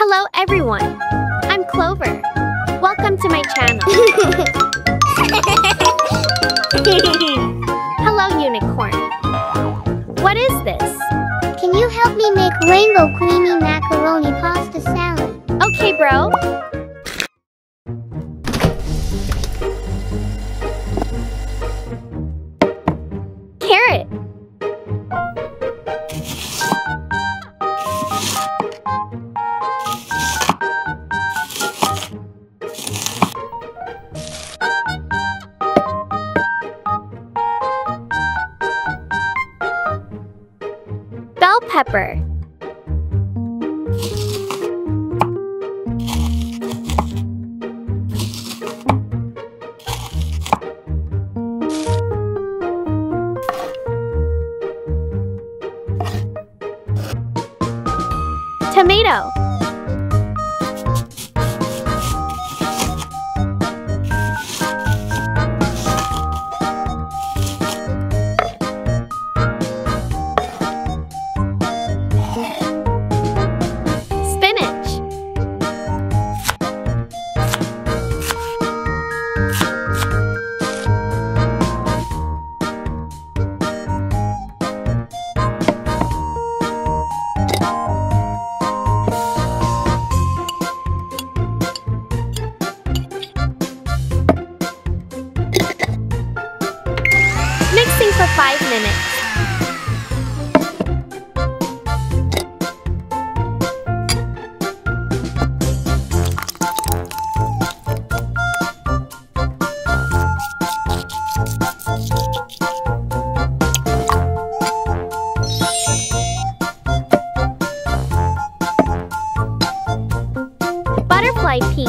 Hello everyone, I'm Clover. Welcome to my channel. Hello Unicorn. What is this? Can you help me make rainbow creamy macaroni pasta salad? Okay, bro. Carrot. Bell pepper. Tomato. For 5 minutes. Butterfly pea.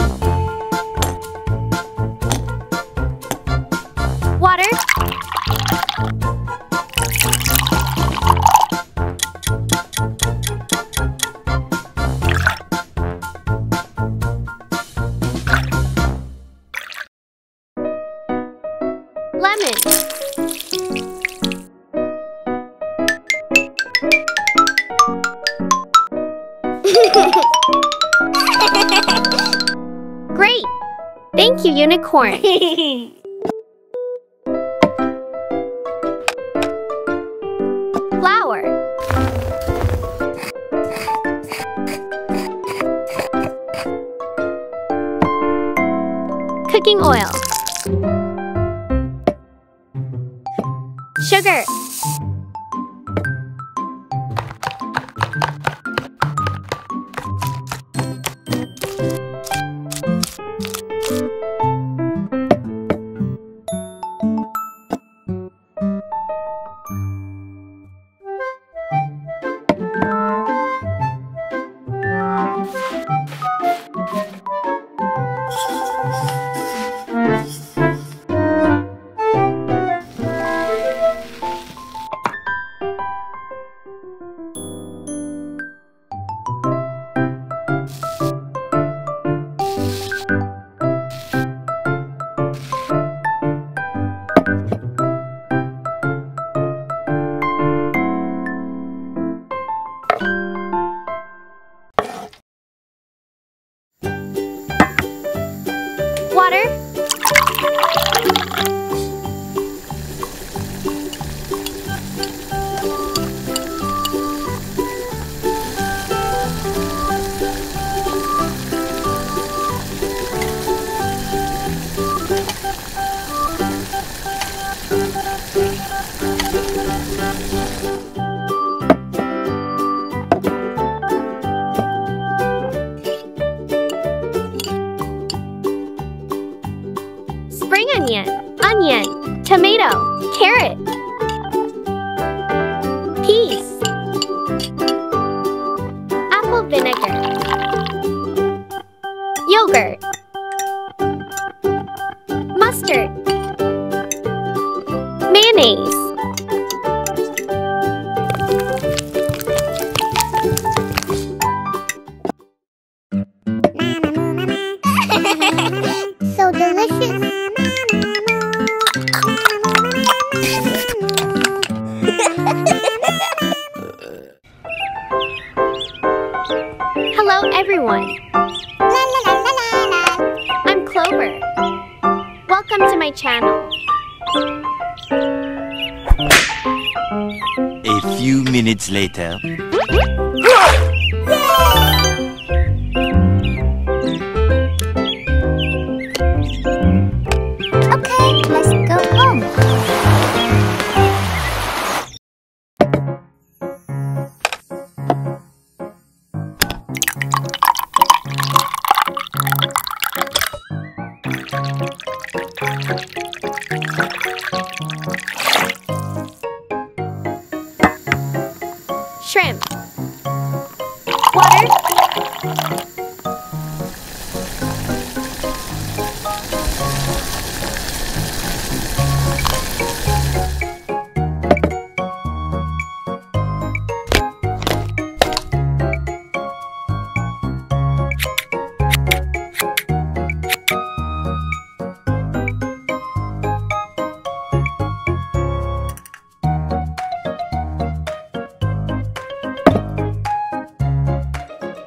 Water. Great! Thank you, Unicorn! Flower. Cooking oil. Sugar. Onion, tomato, carrot, peas, apple vinegar, yogurt, mustard, mayonnaise, one. La, la, la, la, la, la. I'm Clover. Welcome to my channel. A few minutes later. Okay, let's go home. Shrimp, water,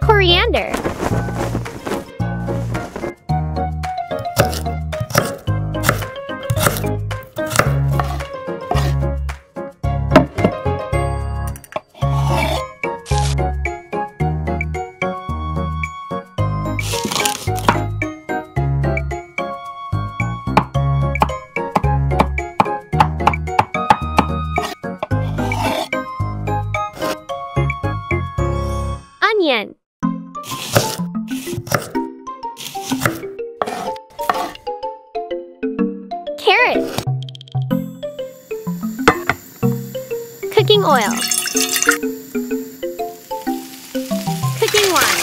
coriander, onion. Carrot, cooking oil, cooking wine,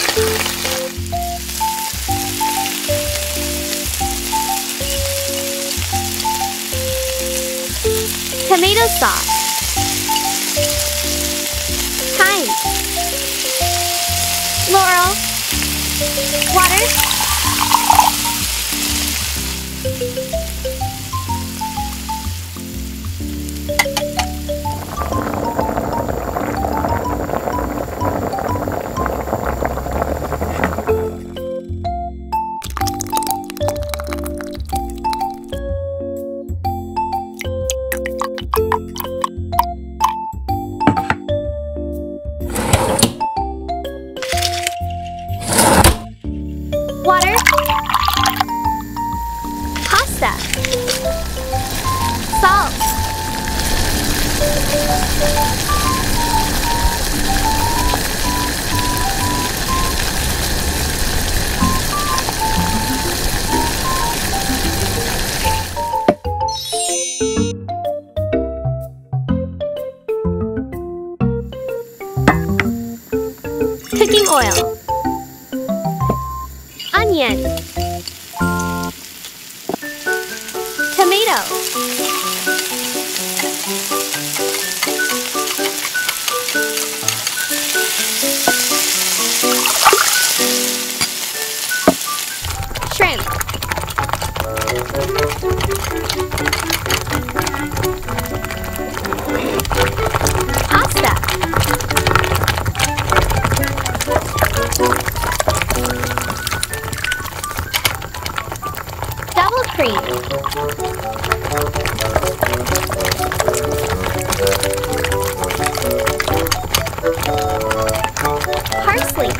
tomato sauce, thyme, laurel, water. Water, pasta, salt, cooking oil, onion, tomato, shrimp, pasta, cream, parsley,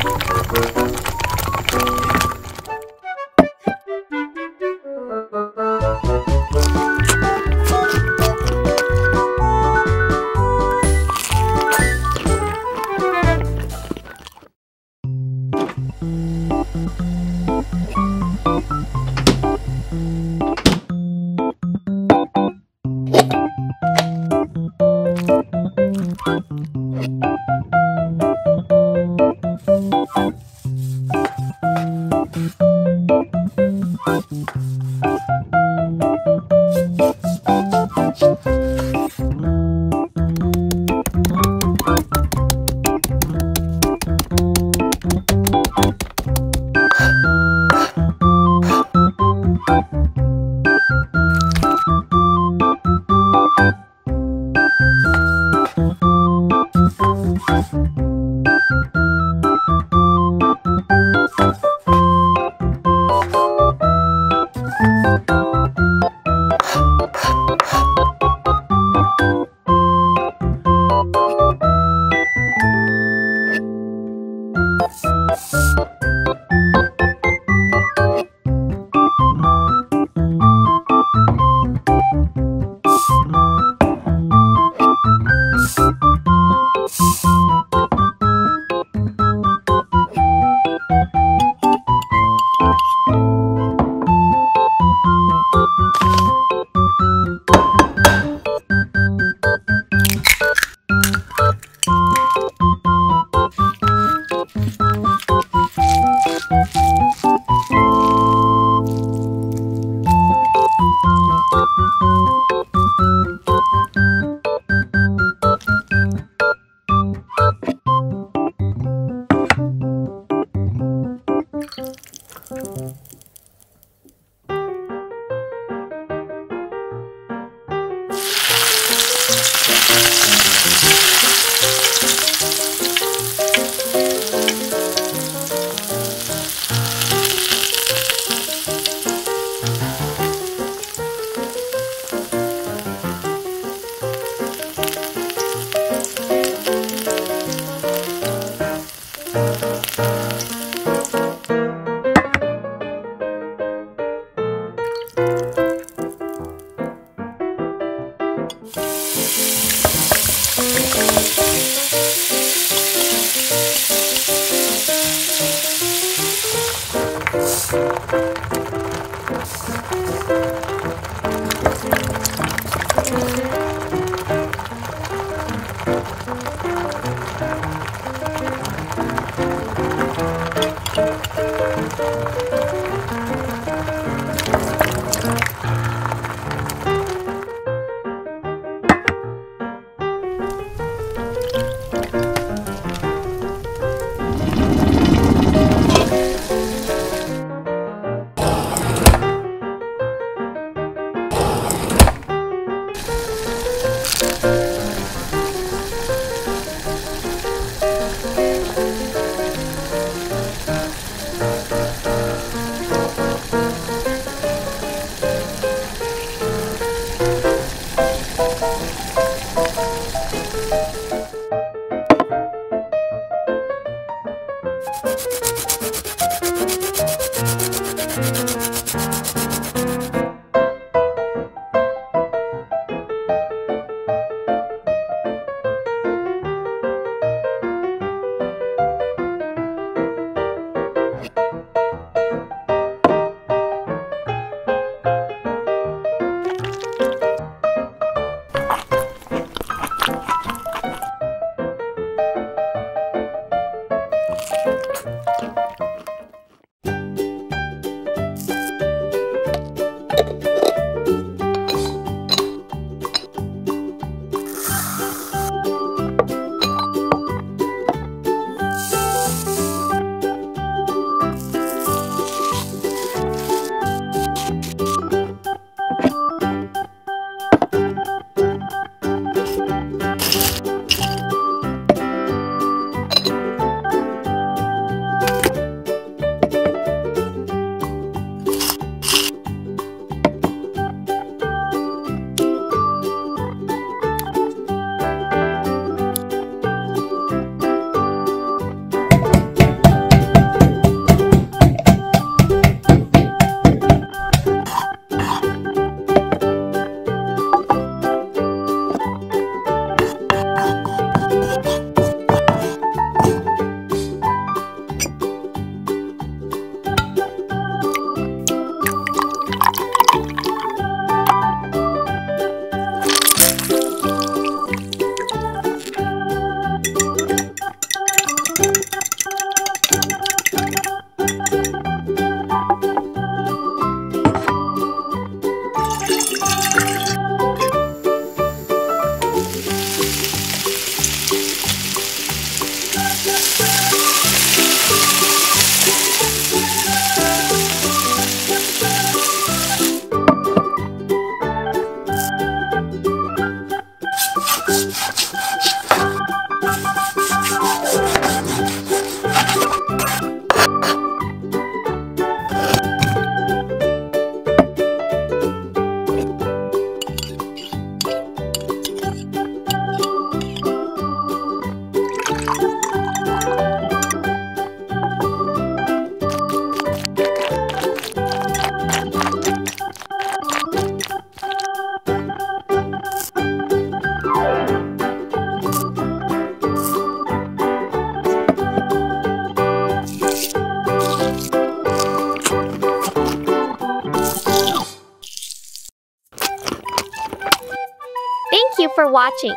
For watching.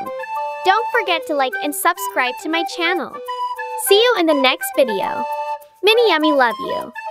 Don't forget to like and subscribe to my channel. See you in the next video. Mini Yummy love you.